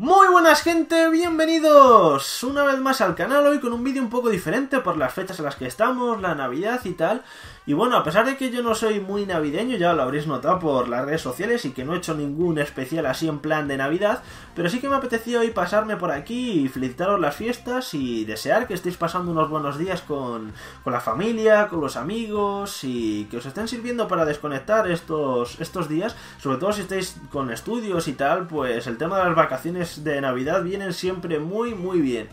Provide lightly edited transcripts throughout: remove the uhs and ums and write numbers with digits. Muy buenas gente, bienvenidos una vez más al canal, hoy con un vídeo un poco diferente por las fechas en las que estamos, la Navidad y tal. Y bueno, a pesar de que yo no soy muy navideño, ya lo habréis notado por las redes sociales y que no he hecho ningún especial así en plan de Navidad, pero sí que me apetecía hoy pasarme por aquí y felicitaros las fiestas y desear que estéis pasando unos buenos días con la familia, con los amigos y que os estén sirviendo para desconectar estos días, sobre todo si estáis con estudios y tal, pues el tema de las vacaciones de Navidad vienen siempre muy bien.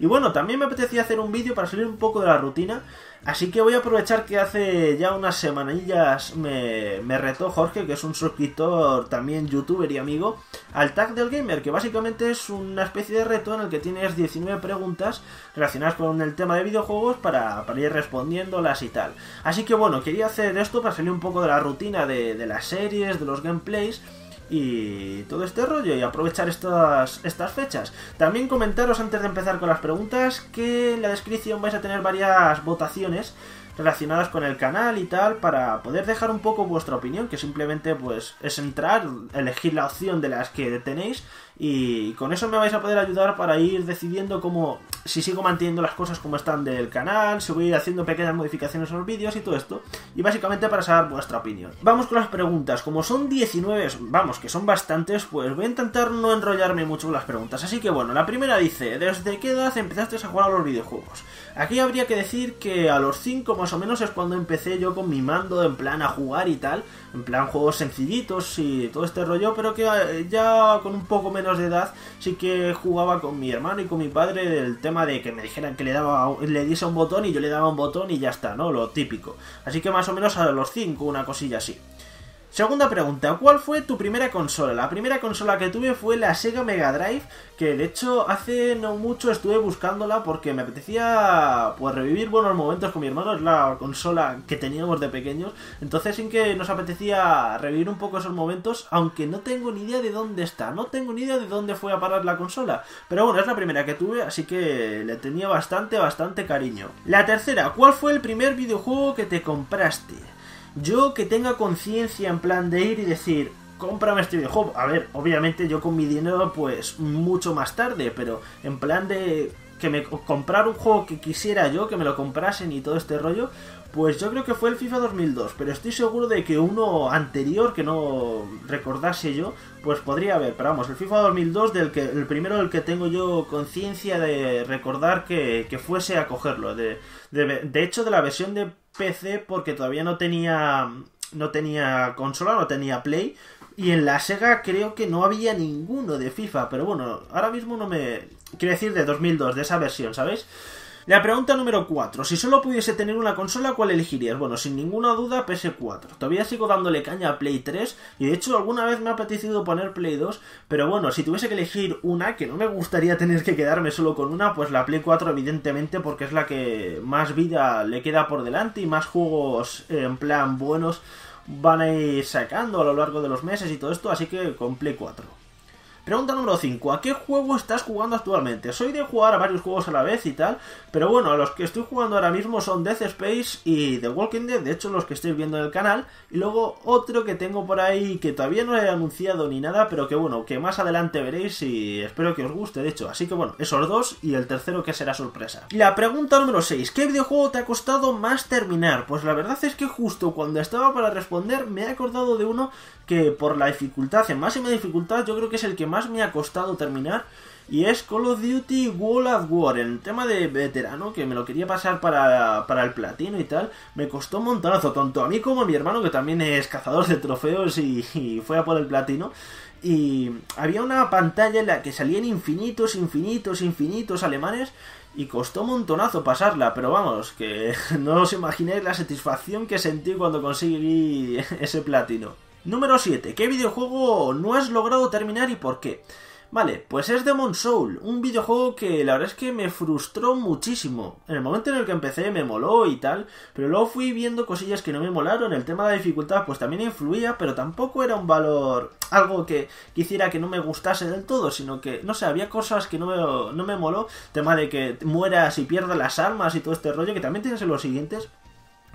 Y bueno, también me apetecía hacer un vídeo para salir un poco de la rutina, así que voy a aprovechar que hace ya unas semanillas me retó Jorge, que es un suscriptor, también youtuber y amigo, al Tag del Gamer, que básicamente es una especie de reto en el que tienes 19 preguntas relacionadas con el tema de videojuegos para ir respondiéndolas y tal. Así que bueno, quería hacer esto para salir un poco de la rutina de las series, de los gameplays y todo este rollo, y aprovechar estas fechas. También comentaros antes de empezar con las preguntas que en la descripción vais a tener varias votaciones relacionadas con el canal y tal, para poder dejar un poco vuestra opinión, que simplemente pues es entrar, elegir la opción de las que tenéis, y con eso me vais a poder ayudar para ir decidiendo cómo, si sigo manteniendo las cosas como están del canal, si voy a ir haciendo pequeñas modificaciones en los vídeos y todo esto, y básicamente para saber vuestra opinión. Vamos con las preguntas, como son 19, vamos, que son bastantes, pues voy a intentar no enrollarme mucho con las preguntas. Así que bueno, la primera dice, ¿desde qué edad empezaste a jugar a los videojuegos? Aquí habría que decir que a los 5 más o menos es cuando empecé yo con mi mando en plan a jugar y tal, en plan juegos sencillitos y todo este rollo, pero que ya con un poco menos de edad sí que jugaba con mi hermano y con mi padre, del tema de que me dijeran que le diese un botón y yo le daba un botón y ya está, ¿no? Lo típico. Así que más o menos a los 5, una cosilla así. Segunda pregunta, ¿cuál fue tu primera consola? La primera consola que tuve fue la Sega Mega Drive, que de hecho hace no mucho estuve buscándola porque me apetecía pues revivir buenos momentos con mi hermano, es la consola que teníamos de pequeños, entonces sí que nos apetecía revivir un poco esos momentos, aunque no tengo ni idea de dónde está, no tengo ni idea de dónde fue a parar la consola, pero bueno, es la primera que tuve, así que le tenía bastante cariño. La tercera, ¿cuál fue el primer videojuego que te compraste? Yo que tenga conciencia, en plan de ir y decir, cómprame este videojuego. A ver, obviamente yo con mi dinero pues mucho más tarde, pero en plan de que me comprar un juego que quisiera yo, que me lo comprasen y todo este rollo, pues yo creo que fue el FIFA 2002, pero estoy seguro de que uno anterior que no recordase yo, pues podría haber, pero vamos, el FIFA 2002 el primero del que tengo yo conciencia de recordar que fuese a cogerlo, de hecho de la versión de PC, porque todavía no tenía consola, no tenía Play, y en la Sega creo que no había ninguno de FIFA, pero bueno, ahora mismo no me... quiero decir de 2002, de esa versión, ¿sabéis? La pregunta número 4, si solo pudiese tener una consola, ¿cuál elegirías? Bueno, sin ninguna duda PS4, todavía sigo dándole caña a Play 3, y de hecho alguna vez me ha apetecido poner Play 2, pero bueno, si tuviese que elegir una, que no me gustaría tener que quedarme solo con una, pues la Play 4 evidentemente, porque es la que más vida le queda por delante y más juegos en plan buenos van a ir sacando a lo largo de los meses y todo esto, así que con Play 4. Pregunta número 5, ¿a qué juego estás jugando actualmente? Soy de jugar a varios juegos a la vez y tal, pero bueno, los que estoy jugando ahora mismo son Dead Space y The Walking Dead, de hecho los que estáis viendo en el canal, y luego otro que tengo por ahí que todavía no he anunciado ni nada, pero que bueno, que más adelante veréis y espero que os guste, de hecho, así que bueno, esos dos y el tercero que será sorpresa. La pregunta número 6, ¿qué videojuego te ha costado más terminar? Pues la verdad es que justo cuando estaba para responder me he acordado de uno que por la dificultad, en máxima dificultad, yo creo que es el que más me ha costado terminar, y es Call of Duty World at War, el tema de veterano, que me lo quería pasar para el platino y tal, me costó un montonazo, tanto a mí como a mi hermano, que también es cazador de trofeos y fue a por el platino, y había una pantalla en la que salían infinitos alemanes, y costó un montonazo pasarla, pero vamos, que no os imagináis la satisfacción que sentí cuando conseguí ese platino. Número 7. ¿Qué videojuego no has logrado terminar y por qué? Vale, pues es Demon's Soul, un videojuego que la verdad es que me frustró muchísimo. En el momento en el que empecé me moló y tal, pero luego fui viendo cosillas que no me molaron. El tema de la dificultad pues también influía, pero tampoco era un valor, algo que quisiera que no me gustase del todo, sino que, no sé, había cosas que no me moló. Tema de que mueras y pierdas las armas y todo este rollo, que también tienes en los siguientes,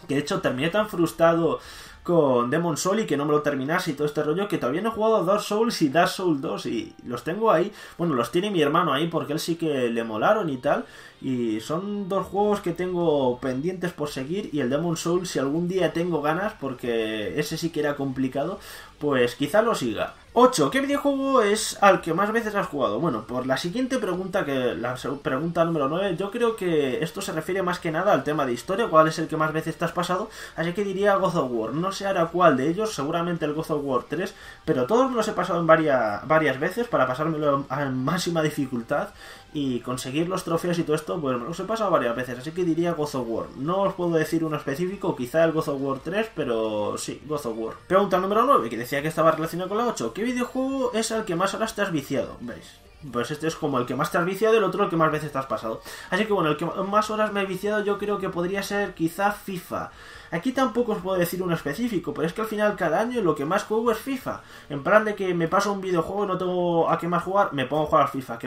que de hecho terminé tan frustrado con Demon's Soul y que no me lo terminase y todo este rollo, que todavía no he jugado a Dark Souls y Dark Souls 2 y los tengo ahí, bueno, los tiene mi hermano ahí porque él sí que le molaron y tal, y son dos juegos que tengo pendientes por seguir, y el Demon's Soul, si algún día tengo ganas, porque ese sí que era complicado, pues quizá lo siga. 8. ¿Qué videojuego es al que más veces has jugado? Bueno, por la siguiente pregunta, que la pregunta número 9, yo creo que esto se refiere más que nada al tema de historia, cuál es el que más veces te has pasado, así que diría God of War. No sé ahora cuál de ellos, seguramente el God of War 3, pero todos me los he pasado en varias veces para pasármelo a máxima dificultad y conseguir los trofeos y todo esto, pues me los he pasado varias veces, así que diría God of War. No os puedo decir uno específico, quizá el God of War 3, pero sí, God of War. Pregunta número 9, que decía que estaba relacionado con la 8. ¿Qué videojuego es el que más horas te has viciado? ¿Veis? Pues este es como el que más te has viciado, el otro el que más veces te has pasado. Así que bueno, el que más horas me he viciado yo creo que podría ser quizá FIFA. Aquí tampoco os puedo decir uno específico, pero es que al final cada año lo que más juego es FIFA. En plan de que me paso un videojuego y no tengo a qué más jugar, me pongo a jugar FIFA.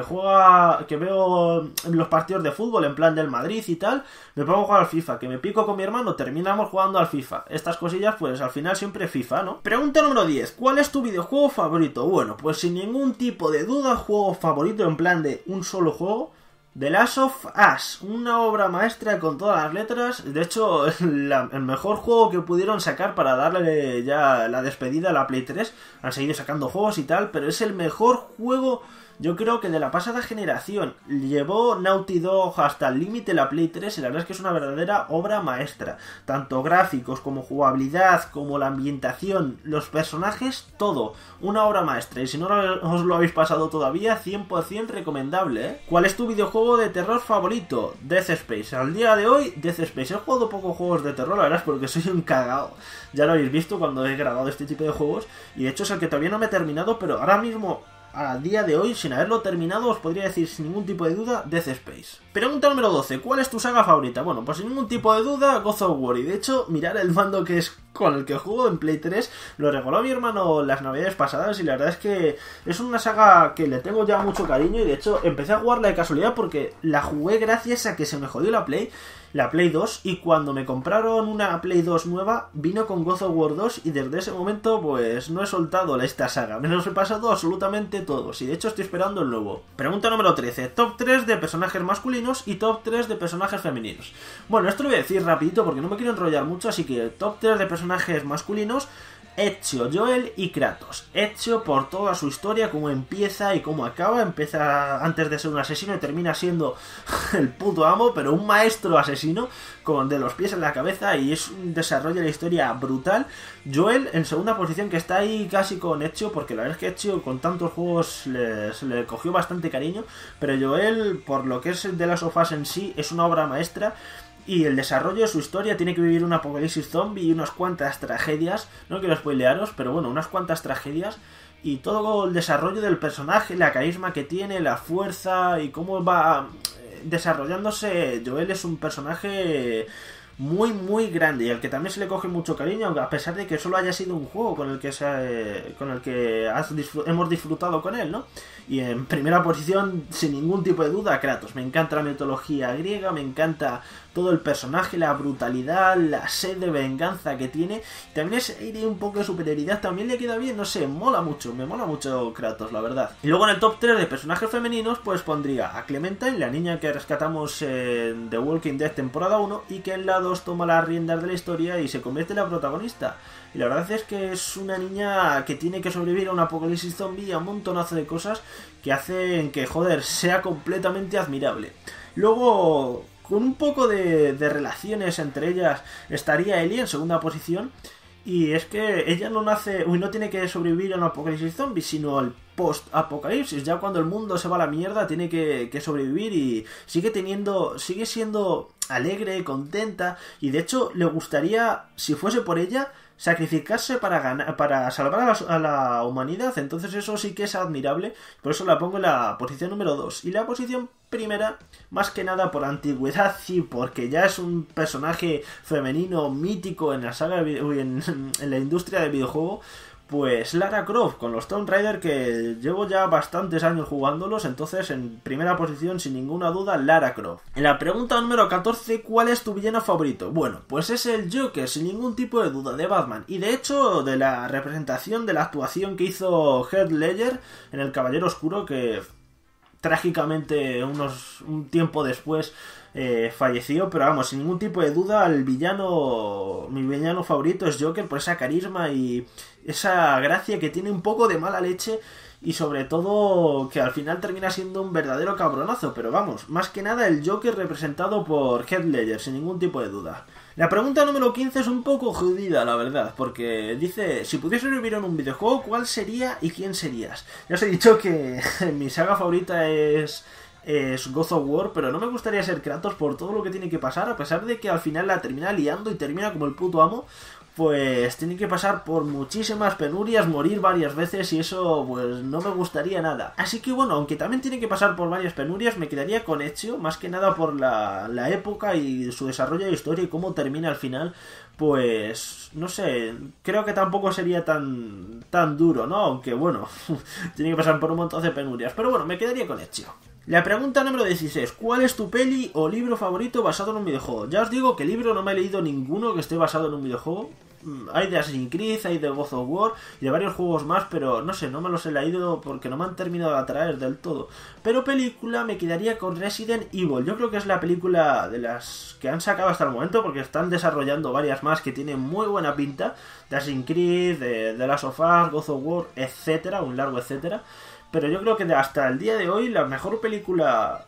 Que veo los partidos de fútbol en plan del Madrid y tal, me pongo a jugar al FIFA. Que me pico con mi hermano, terminamos jugando al FIFA. Estas cosillas pues al final siempre FIFA, ¿no? Pregunta número 10. ¿Cuál es tu videojuego favorito? Bueno, pues sin ningún tipo de duda, juego favorito en plan de un solo juego. The Last of Us, una obra maestra con todas las letras, de hecho el mejor juego que pudieron sacar para darle ya la despedida a la Play 3, han seguido sacando juegos y tal, pero es el mejor juego yo creo que de la pasada generación, llevó Naughty Dog hasta el límite la Play 3 y la verdad es que es una verdadera obra maestra, tanto gráficos como jugabilidad, como la ambientación, los personajes, todo, una obra maestra, y si no os lo habéis pasado todavía, 100% recomendable, ¿eh? ¿Cuál es tu videojuego de terror favorito? Dead Space, al día de hoy Dead Space, he jugado pocos juegos de terror, la verdad es porque soy un cagao, ya lo habéis visto cuando he grabado este tipo de juegos, y de hecho es el que todavía no me he terminado, pero ahora mismo a día de hoy, sin haberlo terminado, os podría decir sin ningún tipo de duda, Dead Space. Pregunta número 12, ¿cuál es tu saga favorita? Bueno, pues sin ningún tipo de duda, God of War. Y de hecho, mirad el mando que es con el que juego en Play 3, lo regaló mi hermano las navidades pasadas y la verdad es que es una saga que le tengo ya mucho cariño y de hecho empecé a jugarla de casualidad porque la jugué gracias a que se me jodió la Play 2 y cuando me compraron una Play 2 nueva vino con God of War 2 y desde ese momento pues no he soltado esta saga, me los he pasado absolutamente todos y de hecho estoy esperando el nuevo. Pregunta número 13, top 3 de personajes masculinos y top 3 de personajes femeninos. Bueno, esto lo voy a decir rapidito porque no me quiero enrollar mucho, así que top 3 de personajes masculinos, Ezio, Joel y Kratos. Ezio por toda su historia, cómo empieza y cómo acaba. Empieza antes de ser un asesino y termina siendo el puto amo, pero un maestro asesino con de los pies en la cabeza y es un desarrollo de la historia brutal. Joel en segunda posición que está ahí casi con Ezio porque la verdad es que Ezio con tantos juegos le cogió bastante cariño, pero Joel por lo que es de las sofás en sí es una obra maestra. Y el desarrollo de su historia tiene que vivir un apocalipsis zombie y unas cuantas tragedias, no quiero spoilearos, pero bueno, unas cuantas tragedias y todo el desarrollo del personaje, la carisma que tiene, la fuerza y cómo va desarrollándose. Joel es un personaje muy muy grande y al que también se le coge mucho cariño, a pesar de que solo haya sido un juego con el que, hemos disfrutado con él, ¿no? Y en primera posición, sin ningún tipo de duda, Kratos. Me encanta la mitología griega, me encanta todo el personaje, la brutalidad, la sed de venganza que tiene. También es un poco de superioridad, también le queda bien, no sé, mola mucho, me mola mucho Kratos, la verdad. Y luego en el top 3 de personajes femeninos, pues pondría a Clementine, la niña que rescatamos en The Walking Dead temporada 1 y que en la 2 toma las riendas de la historia y se convierte en la protagonista. Y la verdad es que es una niña que tiene que sobrevivir a un apocalipsis zombie y a un montonazo de cosas que hacen que, joder, sea completamente admirable. Luego, con un poco de relaciones entre ellas, estaría Ellie en segunda posición. Y es que ella no tiene que sobrevivir a un apocalipsis zombie, sino al post-apocalipsis. Ya cuando el mundo se va a la mierda, tiene que sobrevivir y sigue siendo alegre, contenta. Y de hecho, le gustaría, si fuese por ella, sacrificarse para salvar a la humanidad. Entonces eso sí que es admirable. Por eso la pongo en la posición número 2. Y la posición primera, más que nada por antigüedad y porque ya es un personaje femenino mítico en la industria del videojuego, Pues Lara Croft, con los Tomb Raider, que llevo ya bastantes años jugándolos, entonces en primera posición, sin ninguna duda, Lara Croft. En la pregunta número 14, ¿cuál es tu villano favorito? Bueno, pues es el Joker, sin ningún tipo de duda, de Batman. Y de hecho, de la representación, de la actuación que hizo Heath Ledger en El Caballero Oscuro, que trágicamente un tiempo después falleció, pero vamos, sin ningún tipo de duda, mi villano favorito es Joker, por esa carisma y esa gracia que tiene, un poco de mala leche, y sobre todo que al final termina siendo un verdadero cabronazo, pero vamos, más que nada el Joker representado por Heath Ledger, sin ningún tipo de duda. La pregunta número 15 es un poco jodida, la verdad, porque dice, si pudieses vivir en un videojuego, ¿cuál sería y quién serías? Ya os he dicho que mi saga favorita es God of War, pero no me gustaría ser Kratos por todo lo que tiene que pasar, a pesar de que al final la termina liando y termina como el puto amo, pues tiene que pasar por muchísimas penurias, morir varias veces y eso pues no me gustaría nada. Así que bueno, aunque también tiene que pasar por varias penurias, me quedaría con Ezio, más que nada por la época y su desarrollo de historia y cómo termina al final. Pues no sé, creo que tampoco sería tan duro, ¿no? Aunque bueno, tiene que pasar por un montón de penurias, pero bueno, me quedaría con Ezio. La pregunta número 16, ¿cuál es tu peli o libro favorito basado en un videojuego? Ya os digo que libro no me he leído ninguno que esté basado en un videojuego. Hay de Assassin's Creed, hay de God of War y de varios juegos más, pero no sé, no me los he leído porque no me han terminado de atraer del todo. Pero película me quedaría con Resident Evil. Yo creo que es la película de las que han sacado hasta el momento, porque están desarrollando varias más que tienen muy buena pinta. De Assassin's Creed, de The Last of Us, God of War, etcétera, un largo etcétera. Pero yo creo que hasta el día de hoy la mejor película,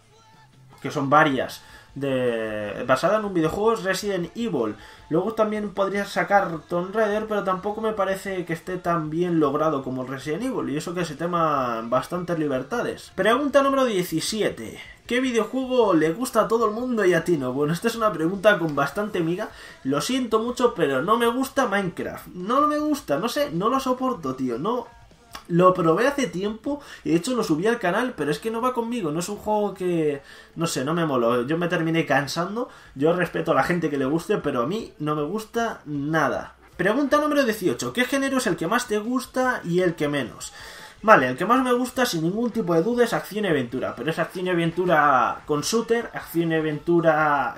que son varias, basada en un videojuego, es Resident Evil. Luego también podría sacar Tomb Raider, pero tampoco me parece que esté tan bien logrado como Resident Evil, y eso que se toman bastantes libertades. Pregunta número 17. ¿Qué videojuego le gusta a todo el mundo y a ti no? Bueno, esta es una pregunta con bastante miga. Lo siento mucho, pero no me gusta Minecraft. No me gusta, no sé, no lo soporto, tío, no. Lo probé hace tiempo y de hecho lo subí al canal, pero es que no va conmigo, no es un juego que, no sé, no me moló, yo me terminé cansando. Yo respeto a la gente que le guste, pero a mí no me gusta nada. Pregunta número 18, ¿qué género es el que más te gusta y el que menos? Vale, el que más me gusta sin ningún tipo de duda es acción y aventura, pero es acción y aventura con shooter, acción y aventura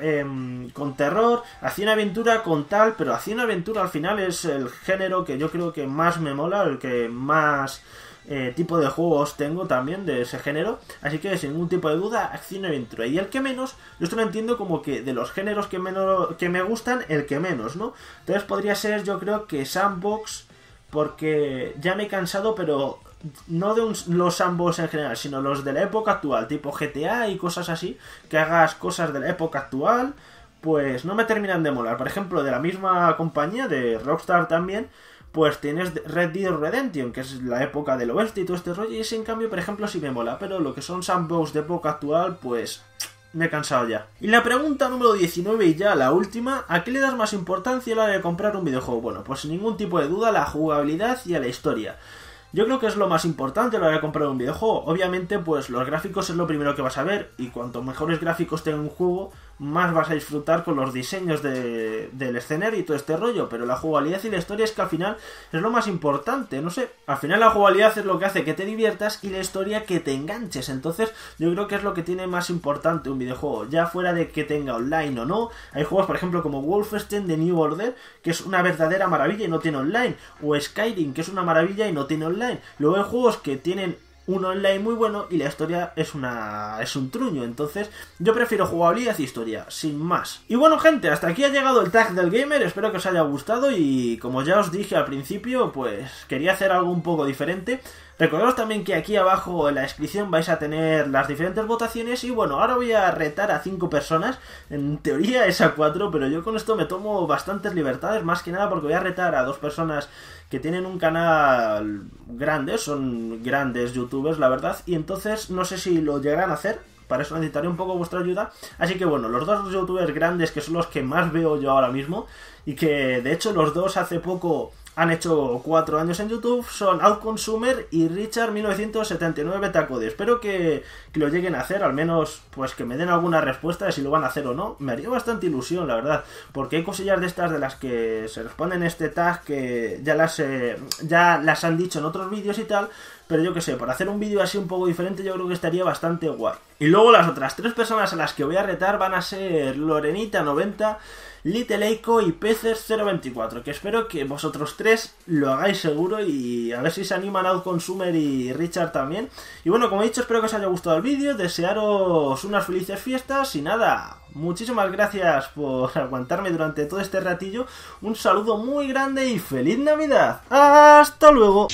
con terror, acción y aventura con tal, pero acción y aventura al final es el género que yo creo que más me mola, el que más tipo de juegos tengo también de ese género, así que sin ningún tipo de duda acción y aventura. Y el que menos, yo esto lo entiendo como que de los géneros que me gustan, el que menos, ¿no? Entonces podría ser, yo creo que sandbox, porque ya me he cansado, pero no de los sandbox en general, sino los de la época actual, tipo GTA y cosas así, que hagas cosas de la época actual, pues no me terminan de molar. Por ejemplo, de la misma compañía, de Rockstar también, pues tienes Red Dead Redemption, que es la época del oeste y todo este rollo, y ese en cambio, por ejemplo, sí me mola, pero lo que son sandbox de época actual, pues me he cansado ya. Y la pregunta número 19 y ya la última, ¿a qué le das más importancia a la hora de comprar un videojuego? Bueno, pues sin ningún tipo de duda, la jugabilidad y a la historia. Yo creo que es lo más importante a la hora de comprar un videojuego. Obviamente, pues los gráficos es lo primero que vas a ver, y cuanto mejores gráficos tenga un juego, más vas a disfrutar con los diseños del escenario y todo este rollo, pero la jugabilidad y la historia es que al final es lo más importante, no sé. Al final la jugabilidad es lo que hace que te diviertas y la historia que te enganches, entonces yo creo que es lo que tiene más importante un videojuego, ya fuera de que tenga online o no. Hay juegos, por ejemplo, como Wolfenstein The New Order, que es una verdadera maravilla y no tiene online, o Skyrim, que es una maravilla y no tiene online. Luego hay juegos que tienen un online muy bueno y la historia es un truño, entonces yo prefiero jugabilidad y historia, sin más. Y bueno, gente, hasta aquí ha llegado el Tag del Gamer, espero que os haya gustado y como ya os dije al principio, pues quería hacer algo un poco diferente. Recordaros también que aquí abajo en la descripción vais a tener las diferentes votaciones y bueno, ahora voy a retar a 5 personas, en teoría es a 4, pero yo con esto me tomo bastantes libertades, más que nada porque voy a retar a 2 personas que tienen un canal grande, son grandes youtubers la verdad, y entonces no sé si lo llegarán a hacer, para eso necesitaré un poco vuestra ayuda, así que bueno, los 2 youtubers grandes que son los que más veo yo ahora mismo, y que de hecho los 2 hace poco Han hecho 4 años en YouTube, son Outconsumer y Richard 1979 Tacode. Espero que lo lleguen a hacer, al menos pues que me den alguna respuesta de si lo van a hacer o no. Me haría bastante ilusión, la verdad, porque hay cosillas de estas de las que se responden este tag que ya las han dicho en otros vídeos y tal. Pero yo que sé, para hacer un vídeo así un poco diferente yo creo que estaría bastante guay. Y luego las otras 3 personas a las que voy a retar van a ser Lorenita90, Little Eiko y Peces024, que espero que vosotros 3 lo hagáis seguro y a ver si se animan Outconsumer y Richard también. Y bueno, como he dicho, espero que os haya gustado el vídeo, desearos unas felices fiestas y nada, muchísimas gracias por aguantarme durante todo este ratillo, un saludo muy grande y ¡Feliz Navidad! ¡Hasta luego!